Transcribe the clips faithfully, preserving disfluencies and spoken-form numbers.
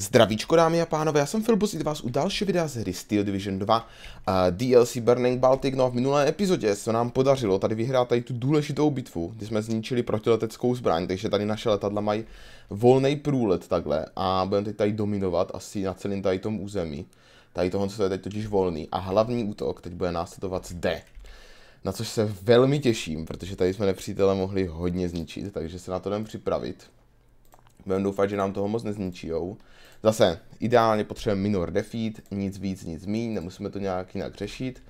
Zdravíčko dámy a pánové, já jsem Filbos, i vás u dalšího videa z hry Steel Division dva D L C Burning Baltic. No a v minulé epizodě se nám podařilo tady vyhrát tady tu důležitou bitvu, kdy jsme zničili protileteckou zbraň, takže tady naše letadla mají volný průlet takhle a budeme teď tady dominovat asi na celém tady tom území. Tady tohle co je teď totiž volný a hlavní útok teď bude následovat zde. Na což se velmi těším, protože tady jsme nepřítele mohli hodně zničit, takže se na to jdeme připravit. Budeme doufat, že nám toho moc nezničijou. Zase, ideálně potřebujeme minor defeat, nic víc, nic míň, nemusíme to nějak jinak řešit.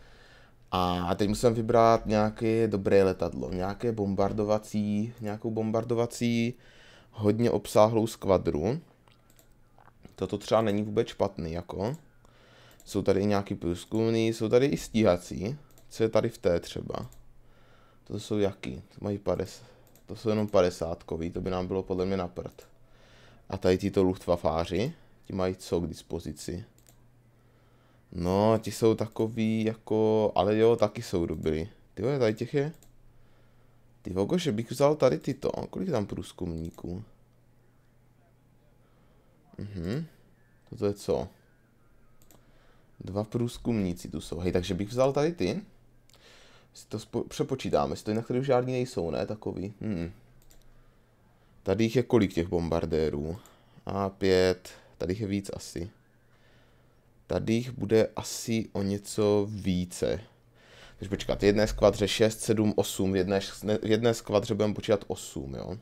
A teď musíme vybrat nějaké dobré letadlo, nějaké bombardovací, nějakou bombardovací, hodně obsáhlou skvadru. Toto třeba není vůbec špatný, jako. Jsou tady i nějaký průzkumný, jsou tady i stíhací. Co je tady v té třeba? To jsou jaký? To mají padesát. To jsou jenom padesátkový, to by nám bylo podle mě na prd. A tady tyto luftwafáři, ti mají co k dispozici? No, ti jsou takový jako, ale jo, taky jsou dobrý. Tyhle, tady těch je? Ty vogo, že bych vzal tady tyto, kolik tam průzkumníků? Mhm, toto je co? Dva průzkumníci tu jsou, hej, takže bych vzal tady ty. Si to přepočítáme, si to jinak tady už žádný nejsou, ne, takový. Hmm. Tady jich je kolik těch bombardérů? A pět, tady jich je víc asi. Tady jich bude asi o něco více. Takže počkat, jedné skvadře šest, sedm, osm, v jedné, jedné skvadře budeme počítat osm, jo.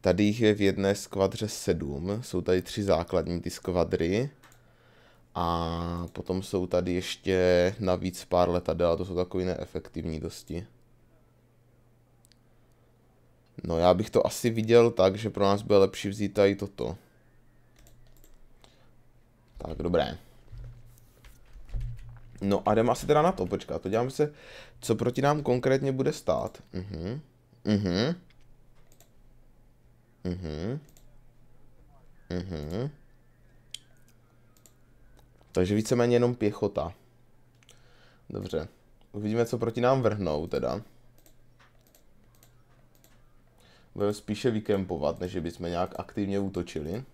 Tady jich je v jedné skvadře sedm, jsou tady tři základní ty skvadry. A potom jsou tady ještě navíc pár letadel, to jsou takový neefektivní dosti. No já bych to asi viděl tak, že pro nás bude lepší vzít tady toto. Tak, dobré. No a jdeme asi teda na to, počkat, podíváme se, co proti nám konkrétně bude stát. Mhm, mhm, mhm, mhm. Takže víceméně jenom pěchota. Dobře. Uvidíme, co proti nám vrhnou teda. Budeme spíše vykempovat, než bychom nějak aktivně útočili.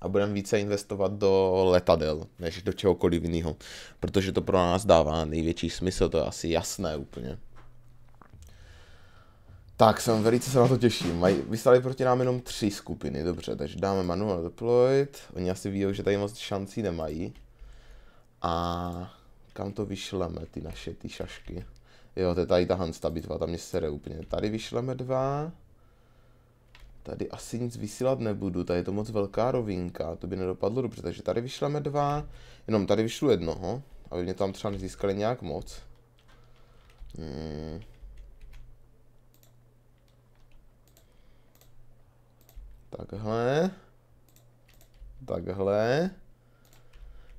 A budeme více investovat do letadel, než do čehokoliv jiného. Protože to pro nás dává největší smysl, to je asi jasné úplně. Tak, jsem velice se na to těším. Vyslali proti nám jenom tři skupiny, dobře. Takže dáme manual deployed. Oni asi ví, že tady moc šancí nemají. A kam to vyšleme, ty naše, ty šašky? Jo, to je tady ta Hansta bitva, tam mě sere úplně. Tady vyšleme dva. Tady asi nic vysílat nebudu, tady je to moc velká rovinka, to by nedopadlo dobře. Takže tady vyšleme dva, jenom tady vyšlu jednoho, aby mě tam třeba nezískali nějak moc. Hmm. Takhle. Takhle.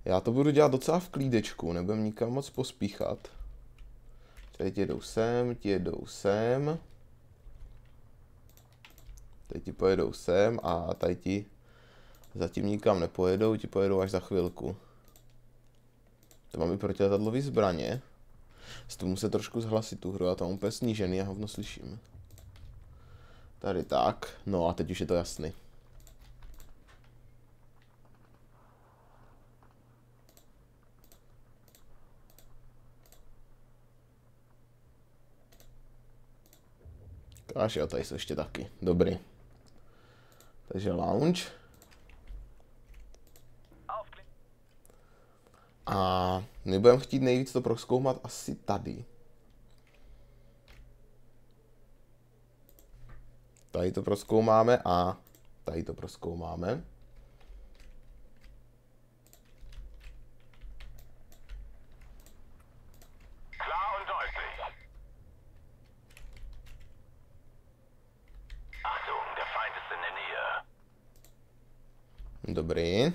Já to budu dělat docela v klídečku, nebudem nikam moc pospíchat. Teď jedou sem, ti jedou sem. Teď ti pojedou sem a tady ti zatím nikam nepojedou, ti pojedou až za chvilku. To mám i protiletadlový zbraně. S tomu se trošku zhlasit tu hru, já tam úplně snížený a hovno slyším. Tady tak, no a teď už je to jasný. Až jo, tady jsou ještě taky. Dobrý. Takže lounge. A my budeme chtít nejvíc to prozkoumat asi tady. Tady to prozkoumáme a tady to prozkoumáme. Dobrý.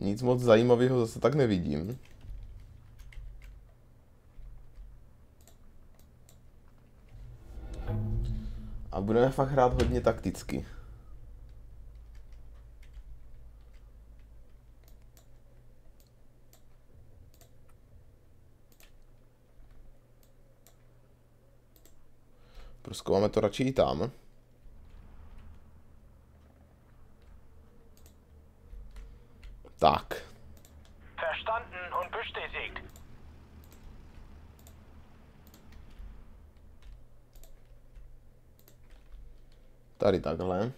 Nic moc zajímavého zase tak nevidím. A budeme fakt hrát hodně takticky. Prozkoumáme to radši i tam. Tak. Verstanden und bestätigt. Tady takhle.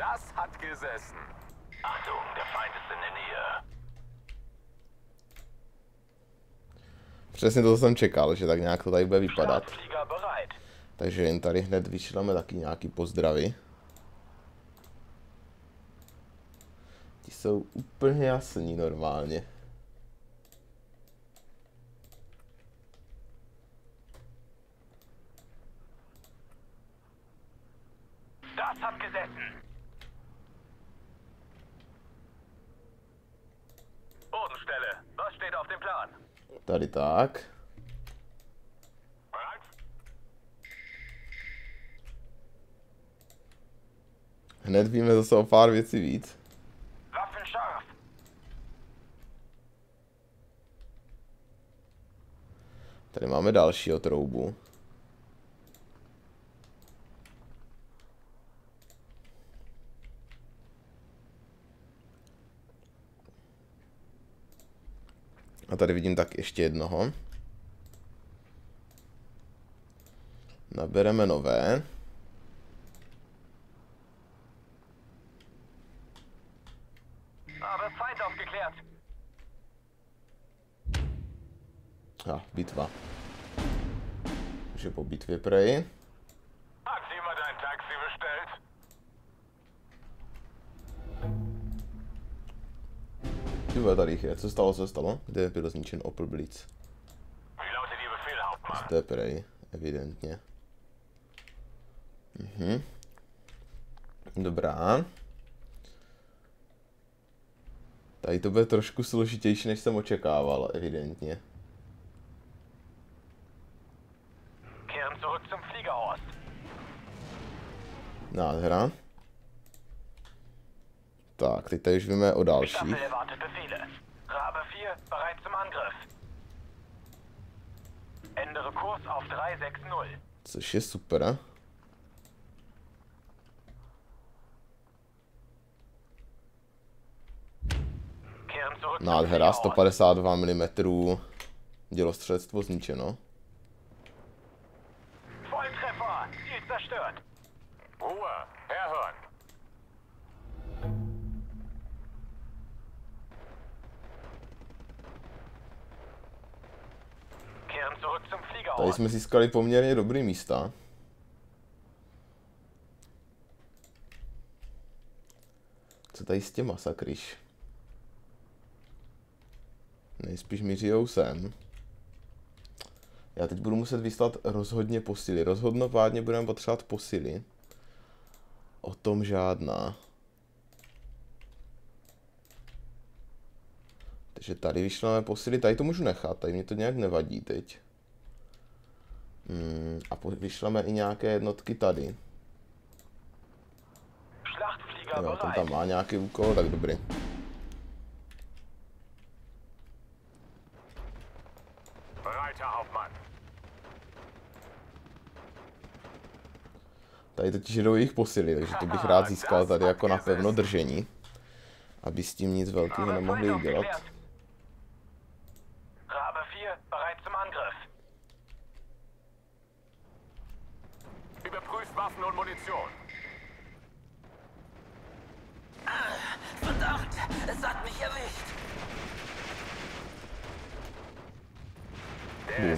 Das hat gesessen. Achtung, der Feind ist in der Nähe. Přesně to jsem čekal, že tak nějak to tady bude vypadat. Takže jen tady hned vyšleme taky nějaký pozdravy. Ti jsou úplně jasní normálně. Das hat gesessen. Tady tak. Hned víme zase o pár věcí víc. Tady máme další troubu. A tady vidím tak ještě jednoho. Nabereme nové. A, bitva. Takže po bitvě prej. Tady jich je. Co stalo, co stalo? Kde byl zničen Opel Blitz? Zde prej, evidentně. Mhm. Dobrá. Tady to bude trošku složitější, než jsem očekával, evidentně. Nádhera. Tak, teď tady už víme o dalších. Což je super. Nádhera, sto padesát dva milimetrů dělostřelectvo zničeno. Tady jsme získali poměrně dobrý místa. Co tady s těma sakryš? Nejspíš mířijou sem. Já teď budu muset vyslat rozhodně posily. Rozhodnopádně budeme potřebovat posily. O tom žádná. Takže tady vyšleme posily. Tady to můžu nechat, tady mě to nějak nevadí teď. Hmm, a vyšleme i nějaké jednotky tady. Jo, ten tam má nějaký úkol, tak dobrý. Tady totiž jdou jejich posily, takže to bych rád získal tady jako na pevno držení. Aby s tím nic velkého nemohli udělat.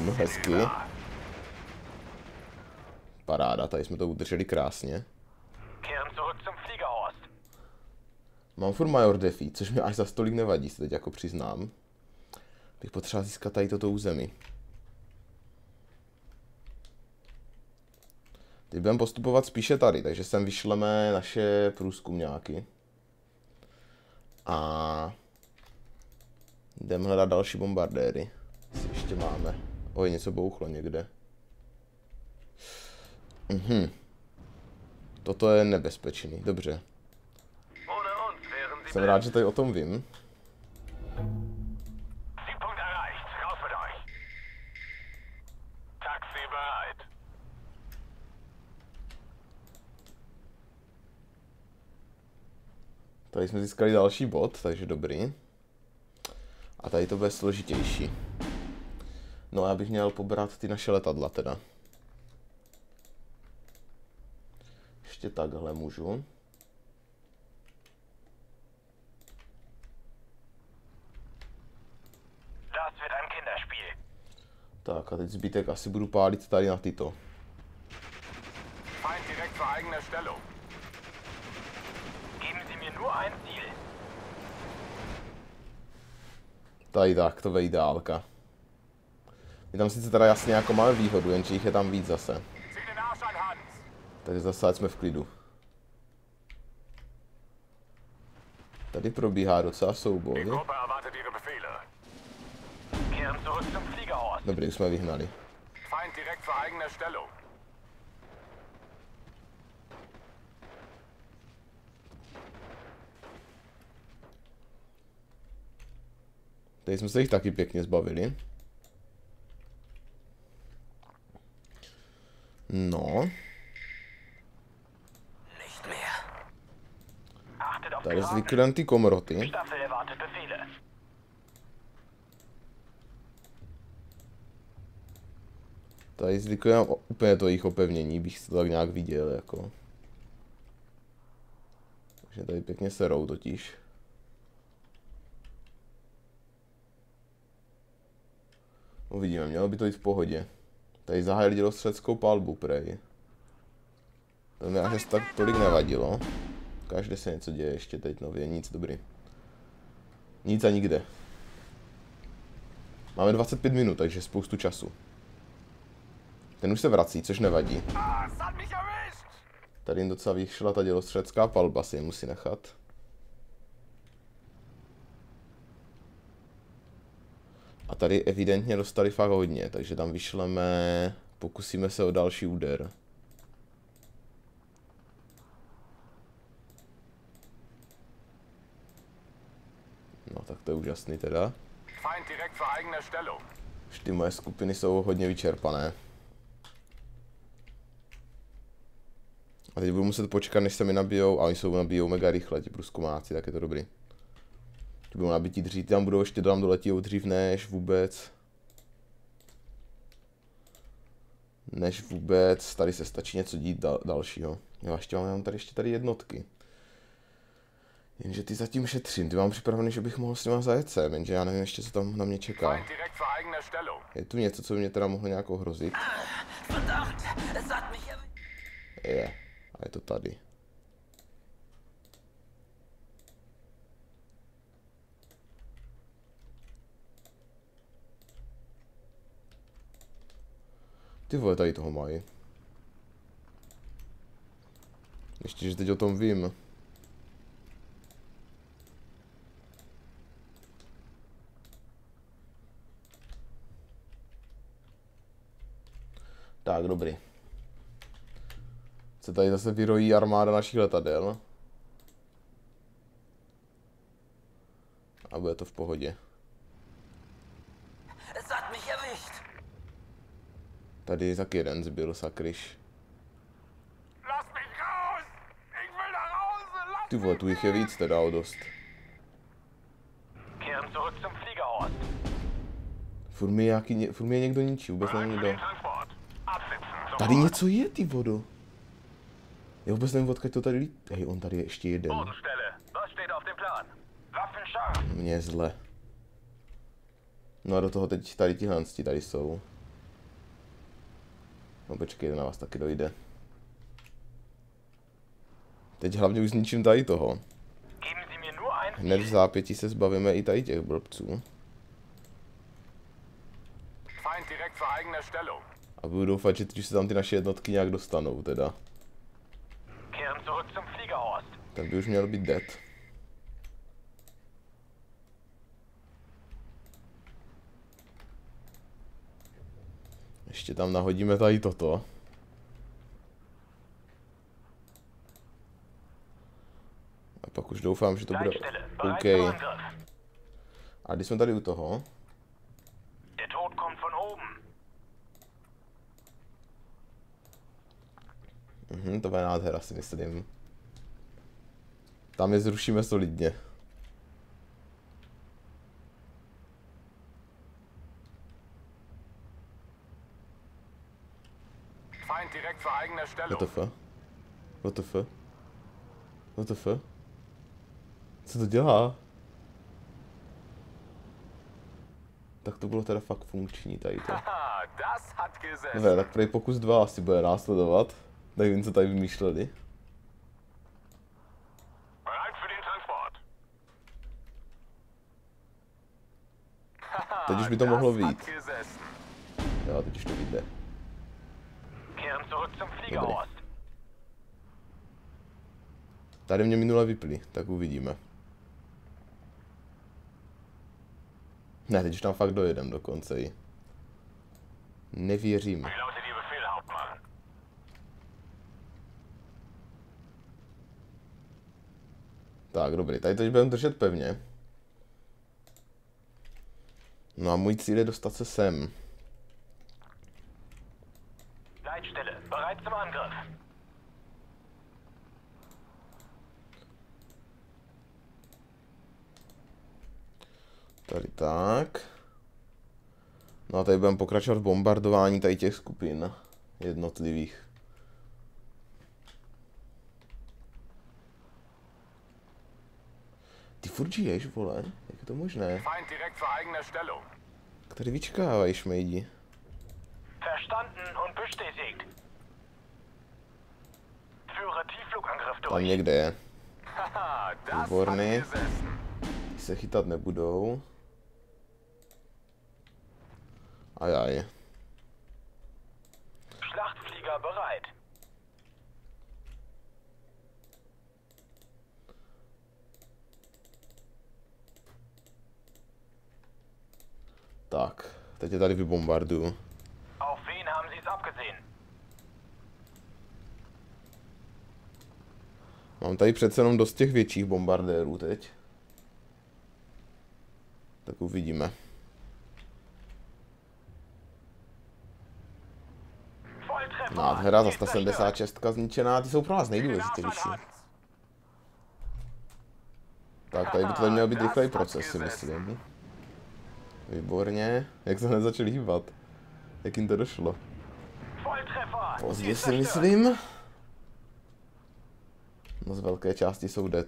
Bum, hezky. Paráda, tady jsme to udrželi krásně. Mám furt major defi, což mi až za stolik nevadí, se teď jako přiznám. Bych potřeboval získat tady toto území. Teď budeme postupovat spíše tady, takže sem vyšleme naše průzkumňáky. A jdeme hledat další bombardéry. Co ještě máme? Oj, něco bouchlo někde. Mhm. Toto je nebezpečný, dobře. Jsem rád, že tady o tom vím. Tady jsme získali další bod, takže dobrý. A tady to bude složitější. No a já bych měl pobrat ty naše letadla teda. Ještě takhle můžu. Tak a teď zbytek asi budu pálit tady na tyto. Tady tak, to je ideálka. My tam sice teda jasně jako máme výhodu, jenže jich je tam víc zase. Takže zase jsme v klidu. Tady probíhá docela souboj. Dobrý, už jsme vyhnali. Tady jsme se jich taky pěkně zbavili. No. Tady zvykli jen ty komroty. Tady zlikujeme úplně to jejich opevnění, bych si to tak nějak viděl jako. Takže tady pěkně serou totiž. Uvidíme, mělo by to jít v pohodě. Tady zahájili dělostřeleckou palbu prej. To mi až tak tolik nevadilo. Každé se něco děje ještě teď nově, nic dobrý. Nic a nikde. Máme dvacet pět minut, takže spoustu času. Ten už se vrací, což nevadí. Tady jim docela vyšla ta dělostřelecká palba, si je musí nechat. A tady evidentně dostali fakt hodně, takže tam vyšleme... Pokusíme se o další úder. No tak to je úžasný teda. Už ty moje skupiny jsou hodně vyčerpané. A teď budu muset počkat, než se mi nabijou, a oni jsou nabijou mega rychle, ti průzkumáci, tak je to dobrý. Ti budou nabití dřív, tam budou ještě tam doletí dřív než vůbec. Než vůbec, tady se stačí něco dít dal dalšího. Jo, ještě mám, mám tady ještě tady jednotky. Jenže ty zatím šetřím, ty mám připravený, že bych mohl s nima zajet sem, jenže já nevím ještě, co tam na mě čeká. Je tu něco, co by mě teda mohlo nějak ohrozit? Je. A je to tady. Ty vole, tady toho mají. Ještě, že teď o tom vím. Tak, dobrý. Se tady zase vyrojí armáda našich letadel. A bude to v pohodě. Tady je taky jeden zbyl, sakryš. Ty vole, tu jich je víc teda o dost. Furt mi je někdo ničí, vůbec nevím kdo. Tady něco je, ty vodo. Já vůbec nevím, odkud to tady líp... Hej, on tady je ještě jeden. Mně je zle. No a do toho teď tady ti hansti tady jsou. No počkej, na vás taky dojde. Teď hlavně už zničím tady toho. Hned v zápětí se zbavíme i tady těch blbců. A budu doufat, že teď už se tam ty naše jednotky nějak dostanou teda. Ten by už měl být dead. Ještě tam nahodíme tady toto. Pak už doufám, že to bude OK. A když jsme tady u toho... Mhm, to bude nádhera, si myslím. Tam je zrušíme solidně. What the fuck? What the fuck? What the fuck? Co to dělá? Tak to bylo teda fakt funkční tady to. Ne, tak prej pokus dva asi bude následovat. Nevím, co tady vymýšleli. Teď už by to mohlo vyjít. Jo, teď už to vyjde. Dobrý. Tady mě minule vypli, tak uvidíme. Ne, teď už tam fakt dojedem dokonce i. Nevěřím. Tak, dobrý, tady teď budeme držet pevně. No a můj cíl je dostat se sem. Tady tak. No a tady budeme pokračovat v bombardování tady těch skupin jednotlivých. Ty furt žiješ, vole, jak je to možné? Tady vyčkávají, šmejdi. Tam někde je. Výborný. Ty se chytat nebudou. Ajaj. Tak, teď je tady vybombarduju. Mám tady přece jenom dost těch větších bombardérů teď. Tak uvidíme. Nádhera, za sto sedmdesát šest zničená, ty jsou pro nás nejdůležitější. Tak tady by to měl být rychlej proces, si myslím. Výborně, jak se hned začali hýbat. Jak jim to došlo. Pozdě si myslím. No z velké části jsou dead.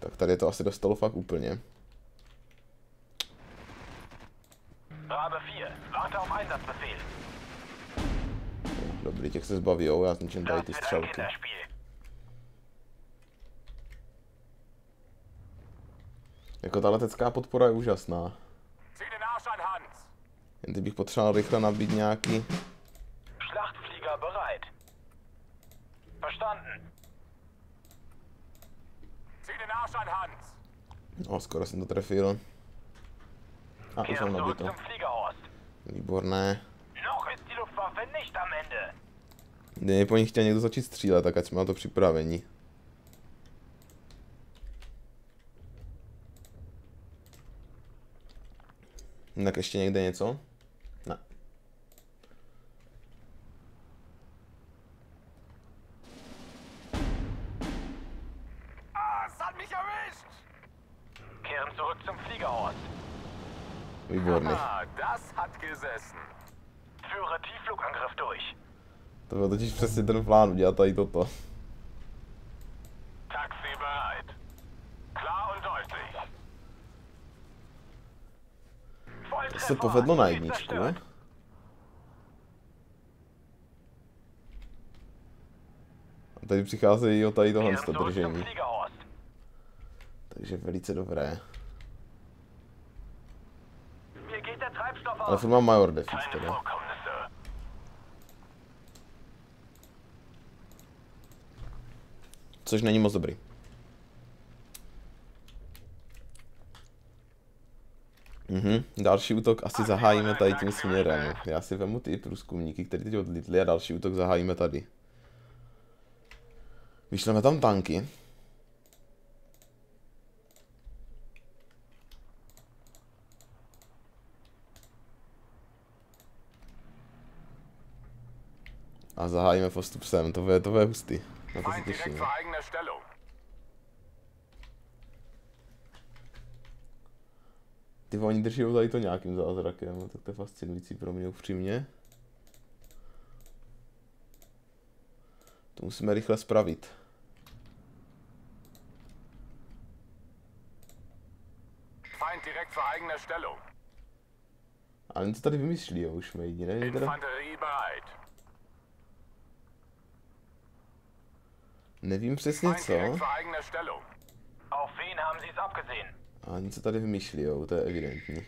Tak tady to asi dostalo fakt úplně. Dobrý, těch se zbavijou, já zničím tady ty střelky. Jako ta letecká podpora je úžasná. Jen ty bych potřeboval rychle nabít nějaký... No, skoro jsem to trefil. A už mám nabito. Výborné. Kdyby po nich chtěl někdo začít střílet, tak ať jsme na to připravení. Tak ještě někde něco? Ne. Výborný. To byl totiž přesně ten plán, udělat tady toto. To se povedlo na jedničku. A tady přicházejí o tady tohle držení. Takže velice dobré. Ale furt mám major defeat teda. Což není moc dobrý. Mhm, další útok asi zahájíme tady tím směrem. Já si vemu ty průzkumníky, které teď odlítly, a další útok zahájíme tady. Vyšleme tam tanky. A zahájíme postup sem, to bude, to bude hustý. Na to se těšíme. Ty oni drží tady to nějakým zázrakem, tak to je fascinující pro mě upřímně. To musíme rychle spravit. Ale něco tady vymyslí, jo, už mají jiné teda. Nevím přesně co. A něco tady vymýšlí, jo, to je evidentní.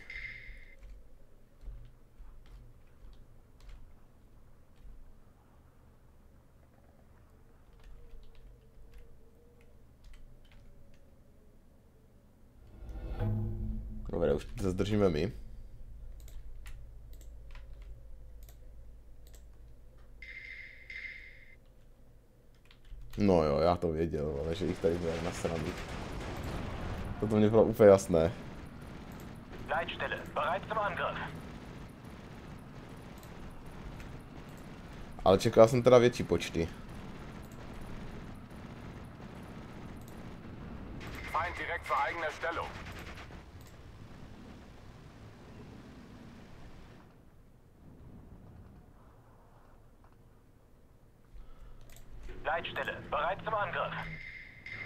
Dobré, už to zdržíme my. No jo, já to věděl, ale že jich tady bude nasraný. To mě bylo úplně jasné. Ale čekal jsem teda větší počty. Leitstelle, bereit zum Angriff.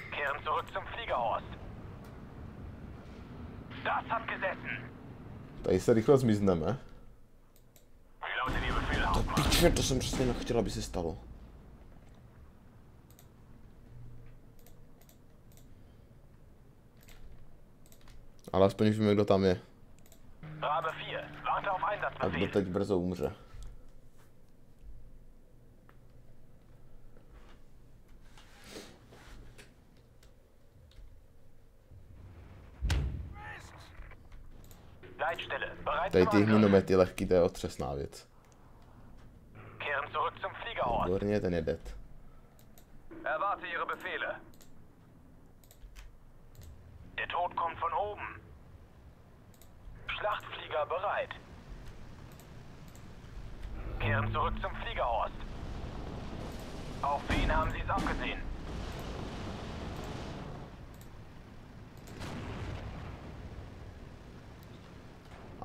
Kehren zurück zum Fliegerhorst. Das hat gesessen. Tady se rychle zmizneme. To piče, to jsem přesně nechtěl, aby se stalo. Ale aspoň víme, kdo tam je. A kdo teď brzo umře. Tady ty minomety lehký, to je otřesná věc. Výborně, ten je dead.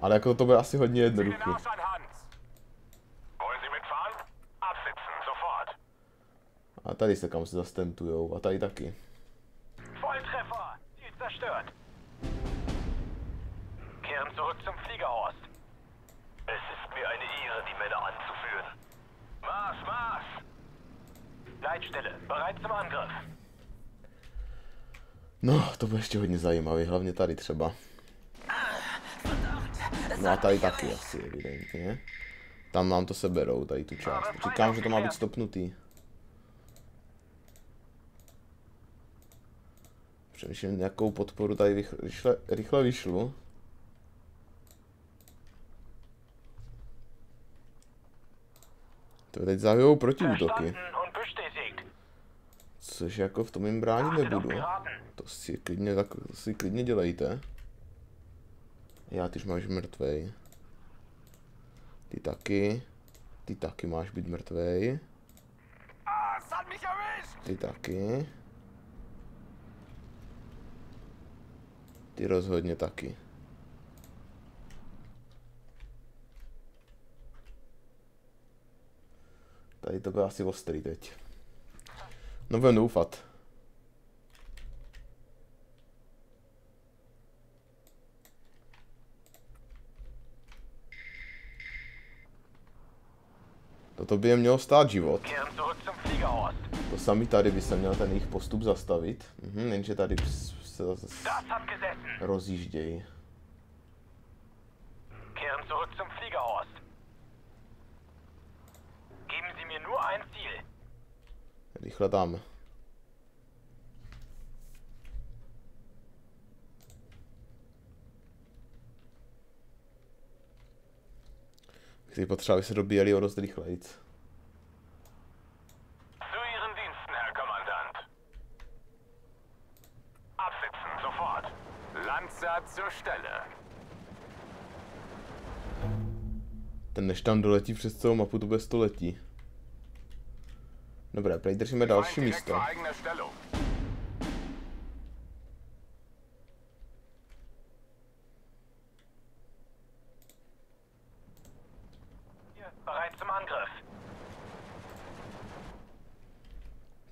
Ale jako to bude asi hodně jednoduché. A tady se kam se zastentujou, a tady taky. No, to bude ještě hodně zajímavé, hlavně tady třeba. No a tady taky asi, evidentně. Tam nám to seberou, tady tu část. Říkám, že to má být stopnutý. Přemýšlím, nějakou podporu tady rychle, rychle, rychle vyšlu. To teď zahajujou protiútoky. Což jako v tom jim bránit nebudu. To si klidně, tak, si klidně dělejte. Já, ty už máš mrtvej. Ty taky. Ty taky máš být mrtvej. Ty taky. Ty rozhodně taky. Tady to bylo asi ostrý teď. No budem doufat. To by je mělo stát život. To samý tady by se měl ten jejich postup zastavit. Mhm, jenže tady se zase rozjíždějí. Rychle tam. který potřeba, aby se dobíjeli o dost rychlejc. Ten než tam doletí přes celou mapu, to bude století. Dobré, teď držíme další místo.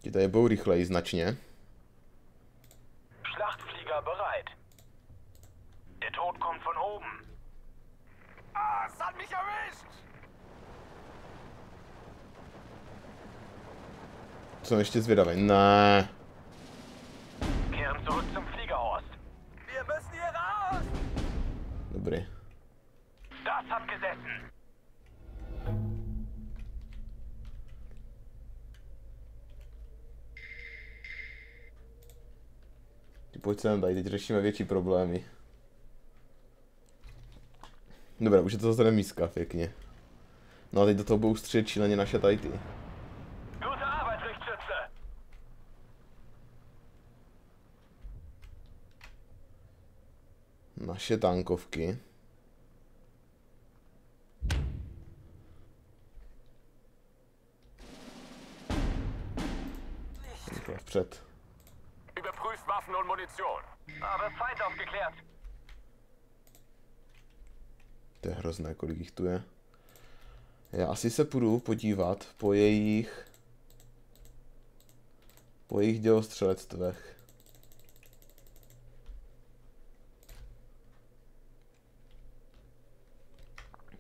Ti tady budou rychleji značně. Jsem ještě zvědavý. Ne. Dobrý. Ty pojď sem tady, teď řešíme větší problémy. Dobré, už je to zase míska, pěkně. No a teď do toho budou střílet šíleně naše tajty. Naše tankovky. Vpřed. To je hrozné, kolik jich tu je. Já asi se půjdu podívat po jejich... po jejich dělostřelectvech.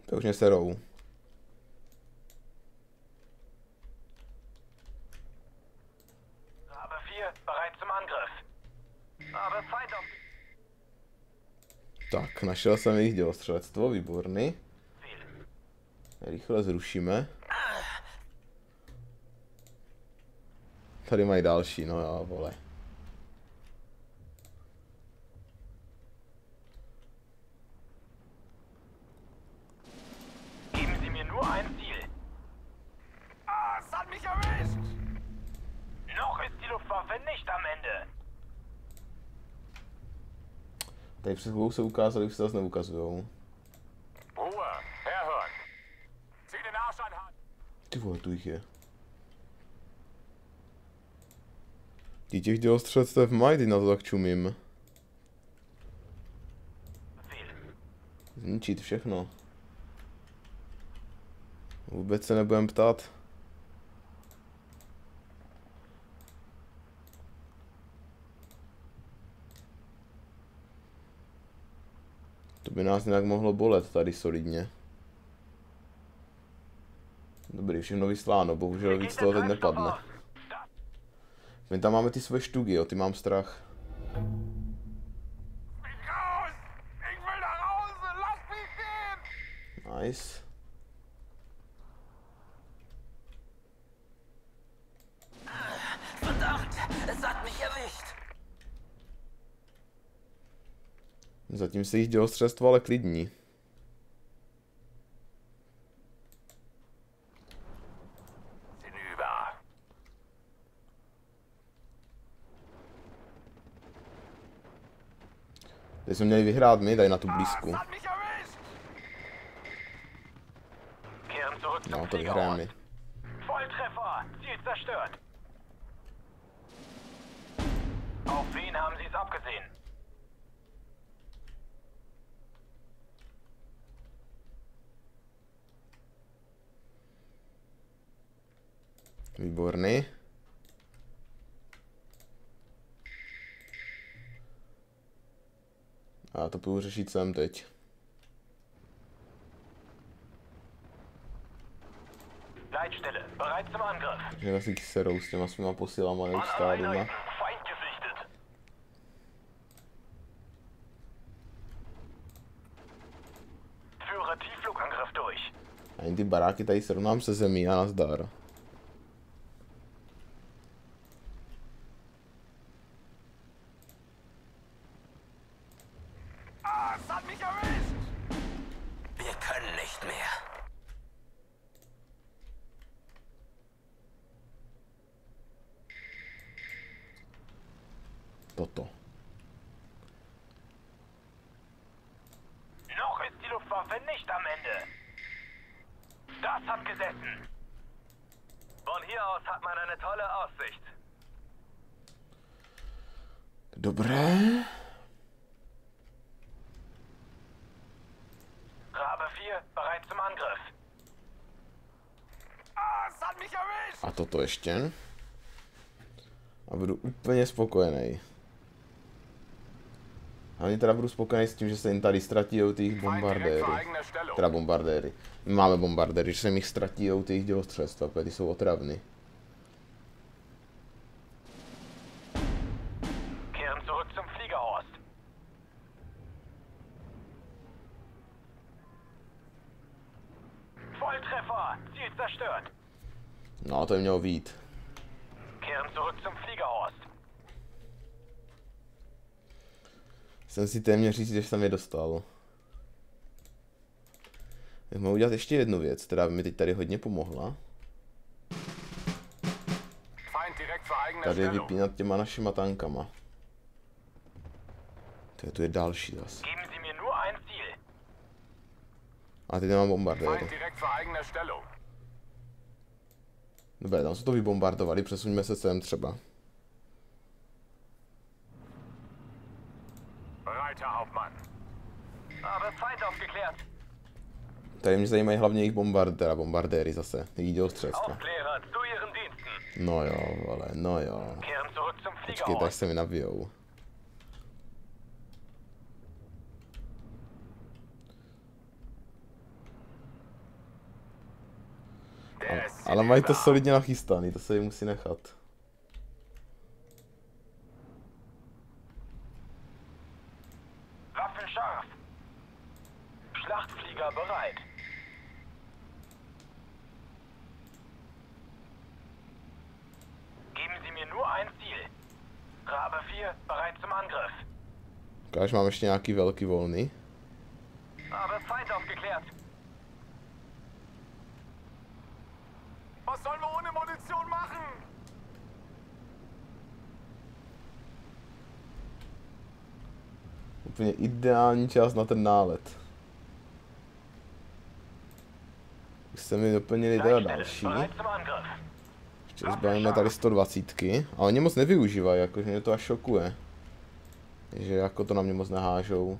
To už mě serou. Tak, našel jsem jejich dělostřelectvo, výborný. Rychle zrušíme. Tady mají další, no já vole. Tady před chvílou se ukázali, už se zase neukazujou. Ty vole, tu jich je. Ty těch dělostřelectv mají, ty na to tak čumím. Zničit všechno. Vůbec se nebudem ptát. To by nás nějak mohlo bolet tady solidně. Dobrý, všechno vysláno, bohužel víc toho teď nepadne. My tam máme ty své štugy, jo, ty mám strach. Nice. Zatím se jich dělostřelstvo ale klidní. Teď jsme měli vyhrát my, tady na tu blízku. No, to vyhráme my. Výborný. A to půjdu řešit sem teď. Takže nás jich serou s těma svýma posilama neustálýma. Ani ty baráky tady srovnám se zemí a nazdar. toto. Dobré. A toto ještě. A budu úplně spokojený. Hlavně teda budu spokojený s tím, že se jim tady ztratí těch bombardérů. Teda bombardéry. Máme bombardéry, že se jich ztratí těch dělostřelstva, protože ty jsou otravný. No, to je mělo vyjít. Jsem si téměř říct, že jsem je dostal. Tak mohu udělat ještě jednu věc, která by mi teď tady hodně pomohla. Tady vypínat těma našima tankama. To je, tu je další zase. A teď nemám bombardéry. Dobré, tam se to vybombardovali, přesuňme se sem třeba. Tady mě zajímají hlavně jejich bombardéra, bombardéry zase, jejich dělostřelstva. No jo, vole, no jo. Počkej, tak se mi nabijou. Ale mají to solidně nachystaný, to se jim musí nechat. Ukáž, mám ještě nějaký velký volný. Úplně ideální čas na ten nálet. Už se mi doplnili teda další. Ještě zbavíme tady sto dvacítky. A oni moc nevyužívají, jakože mě to až šokuje. Že jako to na mě moc nehážou.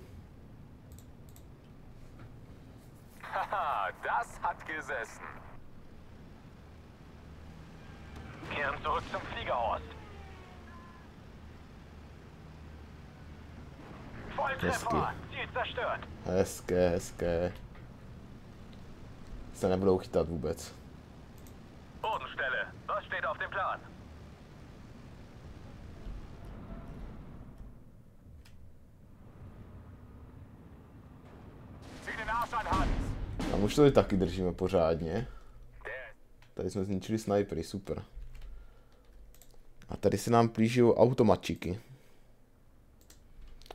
Hezky. Hezké, hezké. Se nebudou chytat vůbec. Tam už to taky držíme pořádně. Tady jsme zničili snajpery, super. A tady se nám plíží automačiky.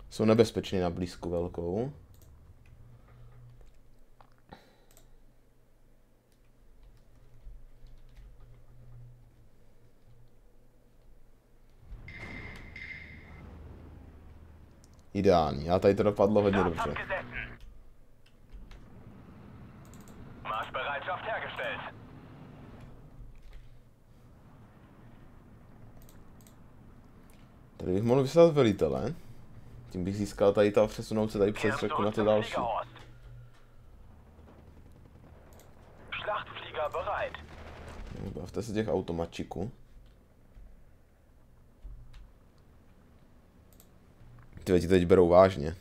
Jsou nebezpečný na blízku velkou. Ideální, a tady to dopadlo hodně dobře. Tady bych mohl vyslat velitele. Tím bych získal tady ta přesunout se tady přes řeku na to další. Bavte se těch automačiků. Ty ti teď berou vážně.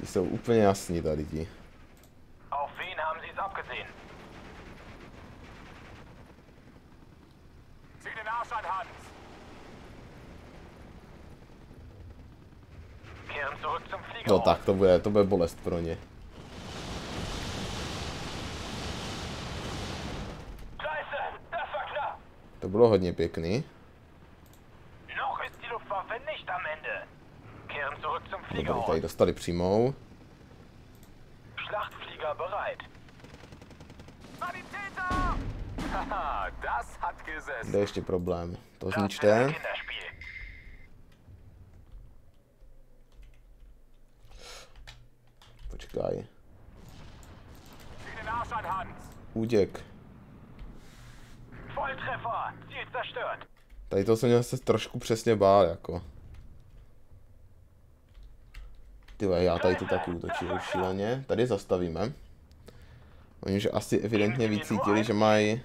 Ty jsou úplně jasní tady ti. No tak, to bude, to bude bolest pro ně. To bylo hodně pěkný. Dobrý, tady dostali přímou. Kde je ještě problém? To zničte. Počkaj. Úděk. Tady to jsem měl se trošku přesně bál, jako. Tyve, já tady to taky útočil šíleně. Tady zastavíme. Oni už asi evidentně vycítili, že mají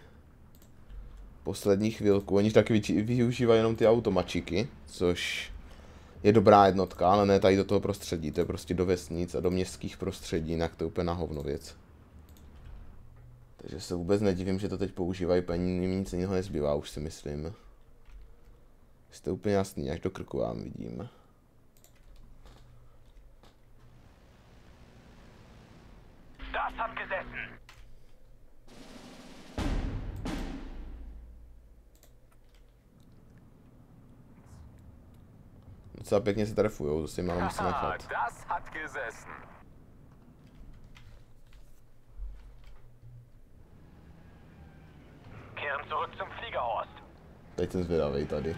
poslední chvilku. Oni taky využívají jenom ty automačiky, což je dobrá jednotka, ale ne tady do toho prostředí. To je prostě do vesnic a do městských prostředí, jinak to je úplně na hovno věc. Takže se vůbec nedivím, že to teď používají, paní, jim nic jiného nezbývá, už si myslím. Jste úplně jasný, až do krku vám vidím. Docela pěkně se trefujou, to si mám musím nechat. Teď jsem zvědavej tady.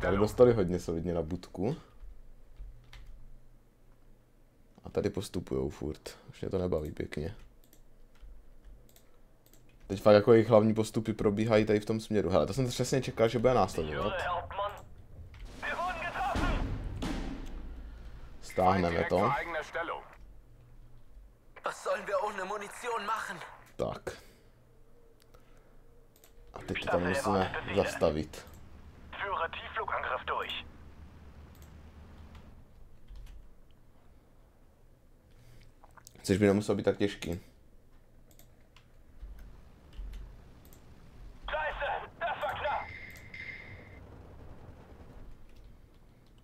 Tady dostali hodně solidně na budku. A tady postupujou furt. Už mě to nebaví pěkně. Teď fakt jako jejich hlavní postupy probíhají tady v tom směru. Hele, to jsem přesně čekal, že bude následovat. Stáhneme to. Tak. A teď to tam musíme zastavit. Což by nemuselo být tak těžký.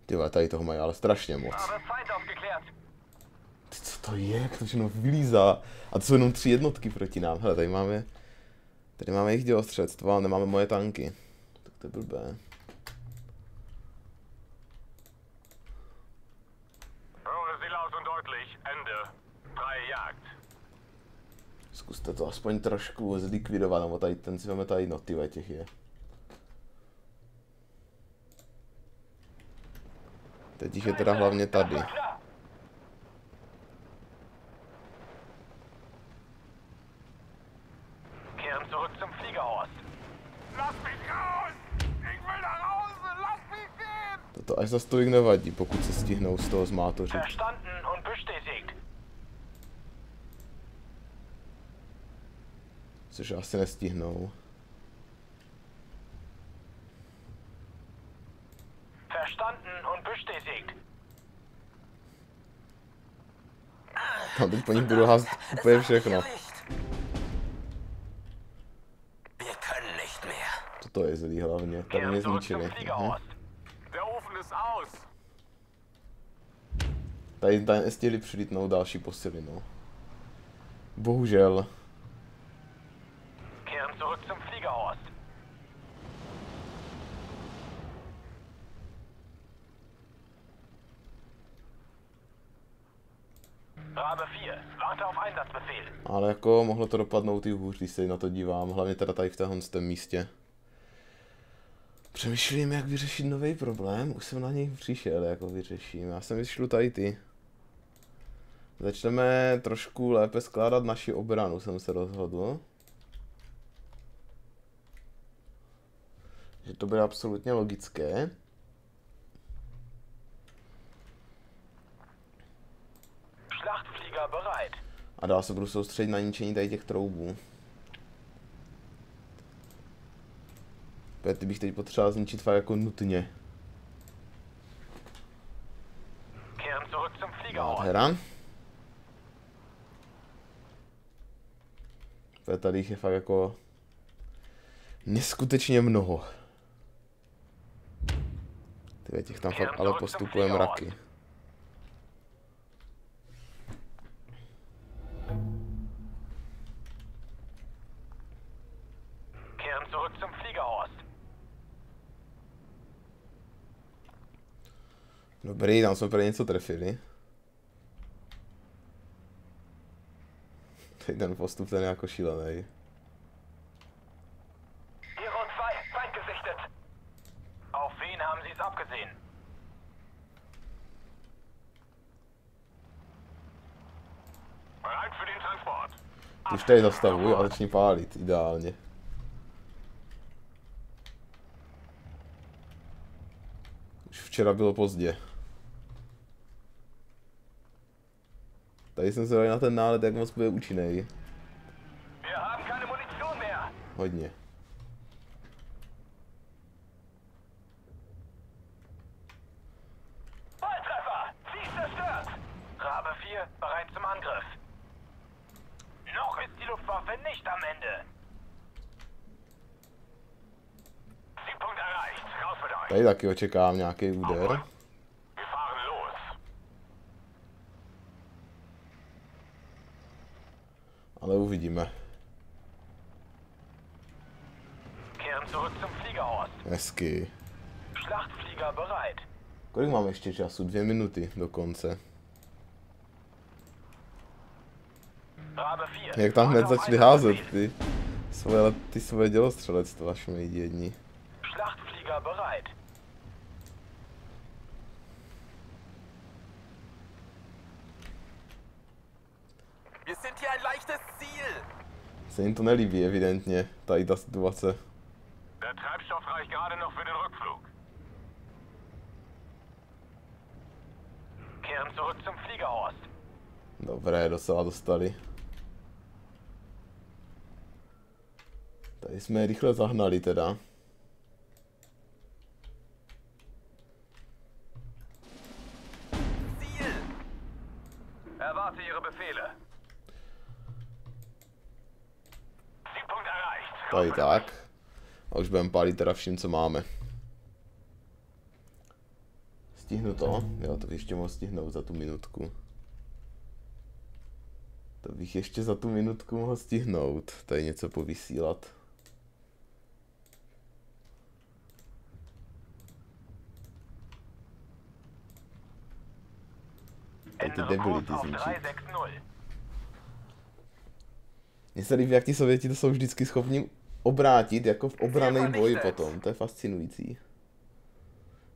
Tyva, tady toho mají ale strašně moc. Ty, co to je? Jak to všechno vylízá? A to jsou jenom tři jednotky proti nám. Hele, tady máme... Tady máme jejich dělostředstvo, ale nemáme moje tanky. Tak to je blbé. Zkuste to aspoň trošku zlikvidovat, nebo tady ten si máme tady, no tyve, těch je. Teď jich je teda hlavně tady. Toto až zas tolik nevadí, pokud se stihnou z toho zmátořit. Což asi nestihnou. Tam teď po nich budu házet úplně všechno. Toto je zlý hlavně, tady mě zničili. Aha. Tady, tady nestihli přilítnout další posilinou. Bohužel. Ale jako mohlo to dopadnout i hůř, když se na to dívám, hlavně teda tady v tomhletom místě. Přemýšlím, jak vyřešit nový problém, už jsem na něj přišel, jako vyřeším, já jsem vyšlu tady ty. Začneme trošku lépe skládat naši obranu, jsem se rozhodl. Že to bude absolutně logické. A dál se budu soustředit na ničení tady těch troubů. Ty bych teď potřeboval zničit fakt jako nutně. Nádhera. Tady jich je fakt jako neskutečně mnoho. Tyhle, těch tam fakt ale postupuje mraky. Dobrý, tam jsme pro něco trefili. Tady ten postup ten je jako šílený. Už tady zastavuji a začni pálit, ideálně. Už včera bylo pozdě. Tady jsem se dal na ten nálet, jak moc bude účinný. Hodně. Tady taky očekávám nějaký úder. Ale uvidíme. Hezky. Kolik mám ještě času? Dvě minuty do konce. Jak tam hned začali házet ty svoje, ty svoje dělostřelectva, až mi jdi jedni. Se jim to nelíbí, evidentně, tady ta situace. Dobré, docela dostali. Tady jsme je rychle zahnali teda. Tady tak. A už budeme pálit teda vším, co máme. Stihnu to? Jo, to bych ještě mohl stihnout za tu minutku. To bych ještě za tu minutku mohl stihnout. Tady něco povysílat. Tady ty debility zničit. Mně se líbí, jak ti Sověti to jsou vždycky schopni obrátit jako v obranej boji potom, to je fascinující.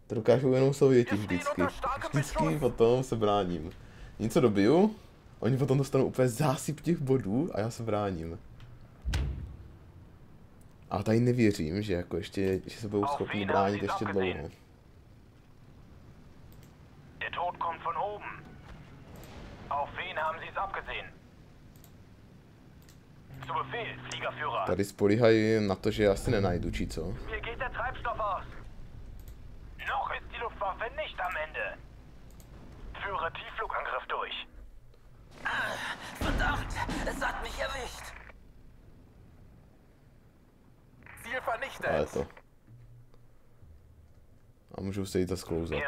To dokážou jenom Sověti vždycky, vždycky potom se bráním. Něco dobiju, oni potom dostanou úplně zásyp těch bodů a já se bráním. Ale tady nevěřím, že jako ještě, že se budou schopni bránit ještě dlouho. Tady spolíhají na to, že já si nenajdu, či co? Ale to. A můžu se jít zasklouzat.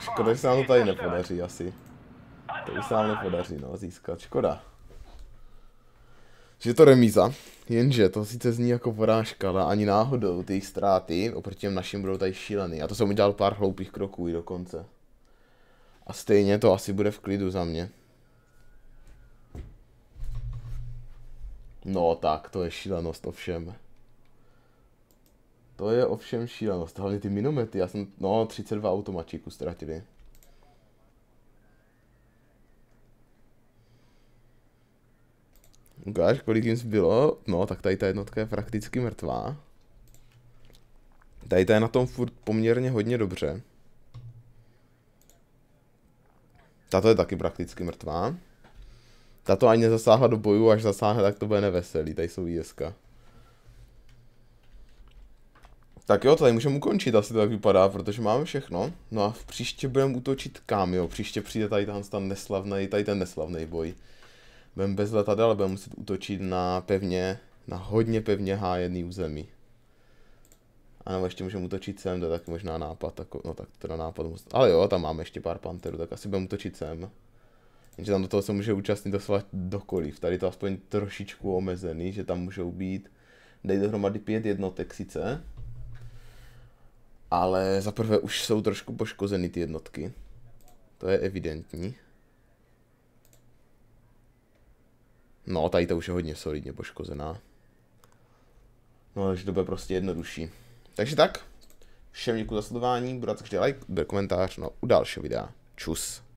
Škoda, že se nám to tady nepodaří asi. To už se nám nepodaří, no, získat. Škoda. Že je to remíza, jenže to sice zní jako porážka, ale ani náhodou ty jejich ztráty oproti těm našim budou tady šílený. A to jsem udělal pár hloupých kroků i dokonce. A stejně to asi bude v klidu za mě. No tak, to je šílenost ovšem. To je ovšem šílenost, hlavně ty minomety, já jsem, no, třicet dva automačíků ztratili. Ukáž, kolik jim zbylo, no tak tady ta jednotka je prakticky mrtvá. Tady ta je na tom furt poměrně hodně dobře. Tato je taky prakticky mrtvá. Tato ani nezasáhla do boju, až zasáhne, tak to bude neveselý, tady jsou jeska. Tak jo, tady můžeme ukončit, asi to tak vypadá, protože máme všechno. No a v příště budeme útočit kam, jo, příště přijde tady ten neslavný, tady ten neslavný boj. Budeme bez letadel, ale budeme muset útočit na pevně, na hodně pevně hájený území. A nebo ještě můžeme útočit sem, to je taky možná nápad, tak, no tak teda nápad moc. Ale jo, tam máme ještě pár panterů, tak asi budeme útočit sem. Jenže tam do toho se může účastnit doslova dokoliv, tady to aspoň trošičku omezený, že tam můžou být, dej dohromady pět jednotek sice. Ale zaprvé už jsou trošku poškozeny ty jednotky. To je evidentní. No, tady to už je hodně solidně poškozená. No, takže to bude prostě jednodušší. Takže tak, všem děkuji za sledování, budu rád, když dejte like, bude komentář, no u dalšího videa. Čus.